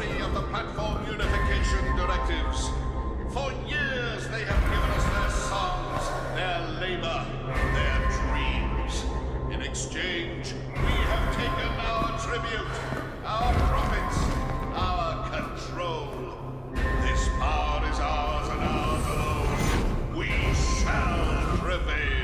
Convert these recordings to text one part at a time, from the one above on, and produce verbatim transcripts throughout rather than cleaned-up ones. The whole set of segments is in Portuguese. delivery of the platform unification directives. For years they have given us their sons, their labor, their dreams. In exchange, we have taken our tribute, our profits, our control. This power is ours and ours alone. We shall prevail.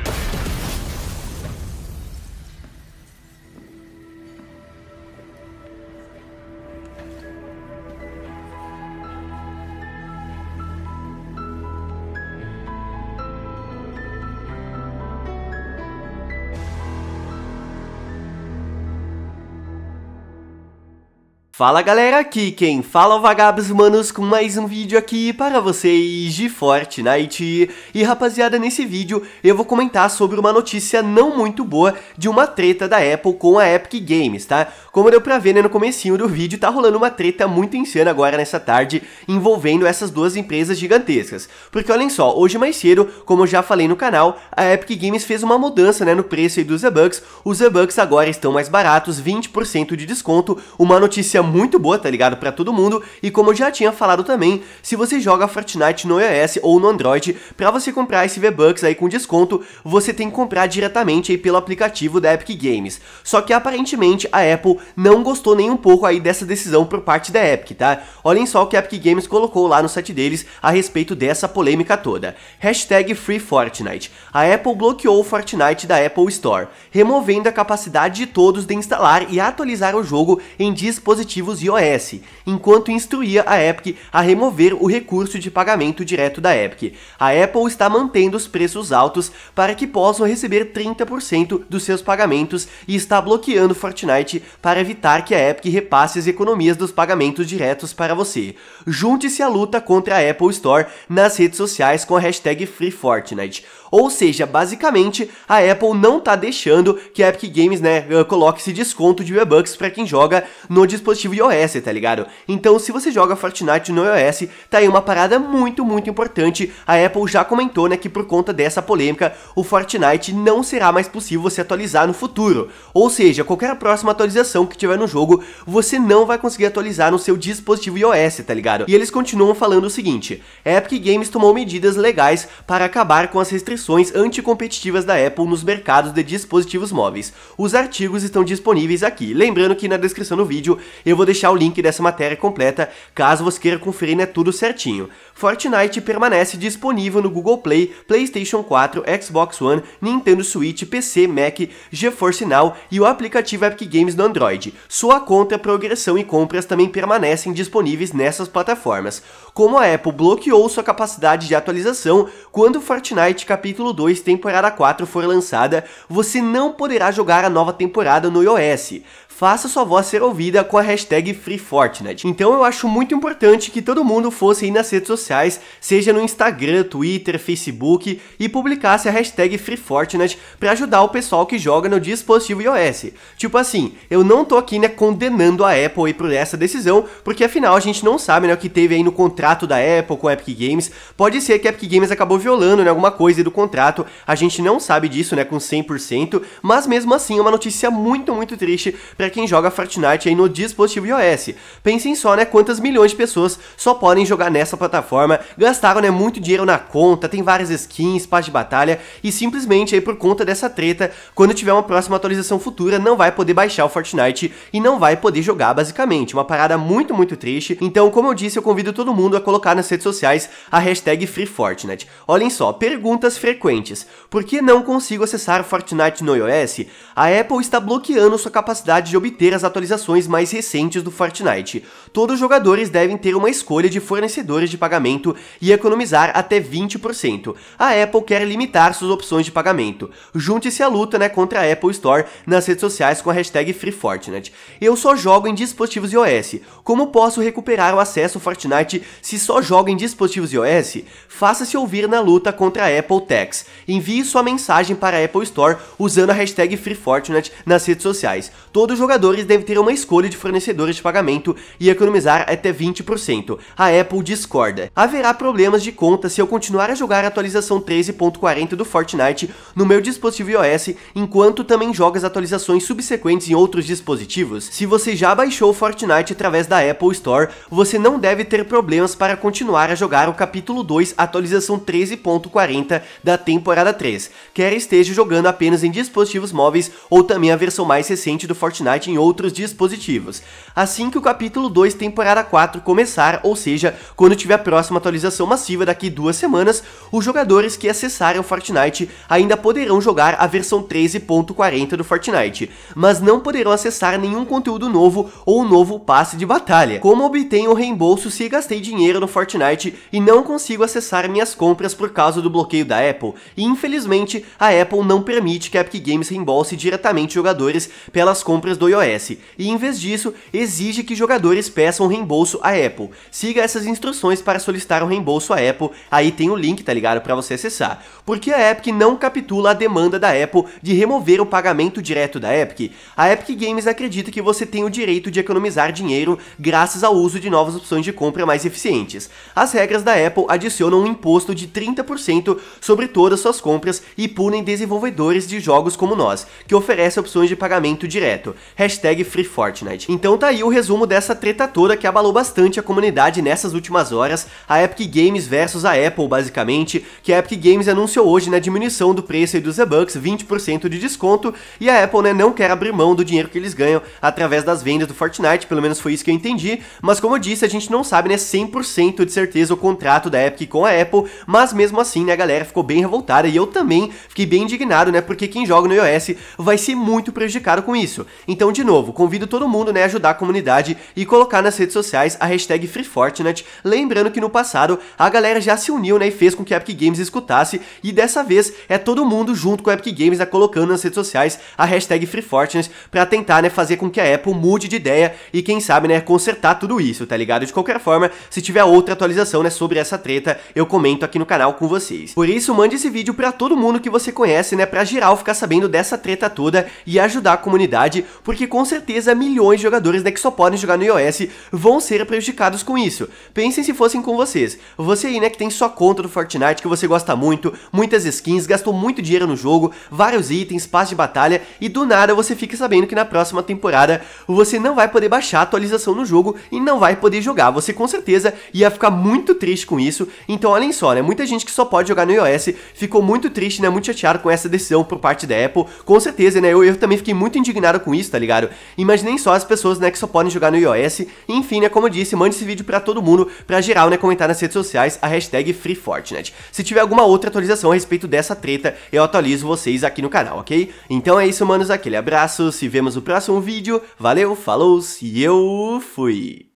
Fala galera, aqui quem fala é o Vagabos Humanos com mais um vídeo aqui para vocês de Fortnite. E rapaziada, nesse vídeo eu vou comentar sobre uma notícia não muito boa de uma treta da Apple com a Epic Games, tá? Como deu pra ver, né, no comecinho do vídeo, tá rolando uma treta muito insana agora nessa tarde envolvendo essas duas empresas gigantescas. Porque olhem só, hoje mais cedo, como eu já falei no canal, a Epic Games fez uma mudança, né, no preço aí dos V-Bucks. Os V-Bucks agora estão mais baratos, vinte por cento de desconto, uma notícia muito boa, tá ligado? Pra todo mundo. E como eu já tinha falado também, se você joga Fortnite no iOS ou no Android, pra você comprar esse V-Bucks aí com desconto, você tem que comprar diretamente aí pelo aplicativo da Epic Games. Só que aparentemente a Apple não gostou nem um pouco aí dessa decisão por parte da Epic, tá? Olhem só o que a Epic Games colocou lá no site deles a respeito dessa polêmica toda. Hashtag FreeFortnite. A Apple bloqueou o Fortnite da Apple Store, removendo a capacidade de todos de instalar e atualizar o jogo em dispositivos iOS, enquanto instruía a Epic a remover o recurso de pagamento direto da Epic. A Apple está mantendo os preços altos para que possam receber trinta por cento dos seus pagamentos e está bloqueando Fortnite para evitar que a Epic repasse as economias dos pagamentos diretos para você. Junte-se à luta contra a Apple Store nas redes sociais com a hashtag FreeFortnite. Ou seja, basicamente, a Apple não tá deixando que a Epic Games, né, coloque esse desconto de V-Bucks pra quem joga no dispositivo iOS, tá ligado? Então, se você joga Fortnite no iOS, tá aí uma parada muito, muito importante. A Apple já comentou, né, que por conta dessa polêmica, o Fortnite não será mais possível você atualizar no futuro. Ou seja, qualquer próxima atualização que tiver no jogo, você não vai conseguir atualizar no seu dispositivo iOS, tá ligado? E eles continuam falando o seguinte: a Epic Games tomou medidas legais para acabar com as restrições anticompetitivas da Apple nos mercados de dispositivos móveis. Os artigos estão disponíveis aqui. Lembrando que na descrição do vídeo eu vou deixar o link dessa matéria completa, caso você queira conferir, né, tudo certinho. Fortnite permanece disponível no Google Play, Playstation quatro, Xbox One, Nintendo Switch, P C, Mac, GeForce Now e o aplicativo Epic Games no Android. Sua conta, progressão e compras também permanecem disponíveis nessas plataformas. Como a Apple bloqueou sua capacidade de atualização, quando Fortnite Capítulo dois, Temporada quatro for lançada, você não poderá jogar a nova temporada no iOS. Faça sua voz ser ouvida com a hashtag FreeFortnite. Então eu acho muito importante que todo mundo fosse aí nas redes sociais, seja no Instagram, Twitter, Facebook, e publicasse a hashtag FreeFortnite pra ajudar o pessoal que joga no dispositivo iOS. Tipo assim, eu não tô aqui, né, condenando a Apple aí por essa decisão, porque afinal a gente não sabe, né, o que teve aí no contrato da Apple com a Epic Games. Pode ser que a Epic Games acabou violando, né, alguma coisa do contrato, a gente não sabe disso, né, com cem por cento, mas mesmo assim é uma notícia muito, muito triste pra Pra quem joga Fortnite aí no dispositivo iOS. Pensem só, né, quantas milhões de pessoas só podem jogar nessa plataforma, gastaram, né, muito dinheiro na conta, tem várias skins, passe de batalha, e simplesmente aí por conta dessa treta, quando tiver uma próxima atualização futura, não vai poder baixar o Fortnite e não vai poder jogar, basicamente. Uma parada muito, muito triste. Então, como eu disse, eu convido todo mundo a colocar nas redes sociais a hashtag FreeFortnite. Olhem só, perguntas frequentes: por que não consigo acessar Fortnite no iOS? A Apple está bloqueando sua capacidade de obter as atualizações mais recentes do Fortnite. Todos os jogadores devem ter uma escolha de fornecedores de pagamento e economizar até vinte por cento. A Apple quer limitar suas opções de pagamento. Junte-se à luta, né, contra a Apple Store nas redes sociais com a hashtag FreeFortnite. Eu só jogo em dispositivos iOS. Como posso recuperar o acesso ao Fortnite se só jogo em dispositivos iOS? Faça-se ouvir na luta contra a Apple Tax. Envie sua mensagem para a Apple Store usando a hashtag FreeFortnite nas redes sociais. Todos os jogadores devem ter uma escolha de fornecedores fornecedores de pagamento e economizar até vinte por cento. A Apple discorda. Haverá problemas de conta se eu continuar a jogar a atualização treze ponto quarenta do Fortnite no meu dispositivo iOS, enquanto também joga as atualizações subsequentes em outros dispositivos. Se você já baixou o Fortnite através da Apple Store, você não deve ter problemas para continuar a jogar o capítulo dois, atualização treze ponto quarenta da temporada três, quer esteja jogando apenas em dispositivos móveis ou também a versão mais recente do Fortnite em outros dispositivos. Assim que o capítulo dois, temporada quatro começar, ou seja, quando tiver a próxima atualização massiva daqui duas semanas, os jogadores que acessarem o Fortnite ainda poderão jogar a versão treze ponto quarenta do Fortnite, mas não poderão acessar nenhum conteúdo novo ou um novo passe de batalha. Como obtenho o reembolso se gastei dinheiro no Fortnite e não consigo acessar minhas compras por causa do bloqueio da Apple? E infelizmente, a Apple não permite que a Epic Games reembolse diretamente jogadores pelas compras do iOS, e em vez disso, exige que jogadores peçam reembolso à Apple. Siga essas instruções para solicitar um reembolso à Apple, aí tem o link, tá ligado, para você acessar. Porque a Epic não capitula a demanda da Apple de remover o pagamento direto da Epic. A Epic Games acredita que você tem o direito de economizar dinheiro graças ao uso de novas opções de compra mais eficientes. As regras da Apple adicionam um imposto de trinta por cento sobre todas suas compras e punem desenvolvedores de jogos como nós, que oferecem opções de pagamento direto. Hashtag FreeFortnite. Então tá aí o resumo dessa treta toda que abalou bastante a comunidade nessas últimas horas, a Epic Games versus a Apple, basicamente, que a Epic Games anunciou hoje na diminuição do preço e dos V-Bucks, vinte por cento de desconto, e a Apple, né, não quer abrir mão do dinheiro que eles ganham através das vendas do Fortnite, pelo menos foi isso que eu entendi, mas como eu disse, a gente não sabe, né, cem por cento de certeza o contrato da Epic com a Apple, mas mesmo assim, né, a galera ficou bem revoltada e eu também fiquei bem indignado, né, porque quem joga no iOS vai ser muito prejudicado com isso. Então, de novo, convido todo mundo, né, a ajudar a comunidade e colocar nas redes sociais a hashtag FreeFortnite, lembrando que no passado a galera já se uniu, né, e fez com que a Epic Games escutasse, e dessa vez é todo mundo junto com a Epic Games, né, colocando nas redes sociais a hashtag FreeFortnite pra tentar, né, fazer com que a Apple mude de ideia e quem sabe, né, consertar tudo isso, tá ligado? De qualquer forma, se tiver outra atualização, né, sobre essa treta, eu comento aqui no canal com vocês. Por isso, mande esse vídeo pra todo mundo que você conhece, né, pra geral ficar sabendo dessa treta toda e ajudar a comunidade, porque com certeza milhões de jogadores, né, que só podem jogar no iOS vão ser prejudicados com isso. Pensem se fossem com vocês. Você aí, né, que tem sua conta do Fortnite, que você gosta muito, muitas skins, gastou muito dinheiro no jogo, vários itens, passe de batalha, e do nada você fica sabendo que na próxima temporada você não vai poder baixar a atualização no jogo e não vai poder jogar. Você com certeza ia ficar muito triste com isso. Então olhem só, né, muita gente que só pode jogar no iOS ficou muito triste, né, muito chateado com essa decisão por parte da Apple. Com certeza, né, eu, eu também fiquei muito indignado com isso, tá ligado? Imaginem só as pessoas, né, que só podem jogar no iOS. Enfim, né, como eu disse, mande esse vídeo pra todo mundo, pra geral, né, comentar nas redes sociais a hashtag FreeFortnite. Se tiver alguma outra atualização a respeito dessa treta, eu atualizo vocês aqui no canal, ok? Então é isso, manos, aquele abraço, se vemos no próximo vídeo, valeu, falou, e eu fui!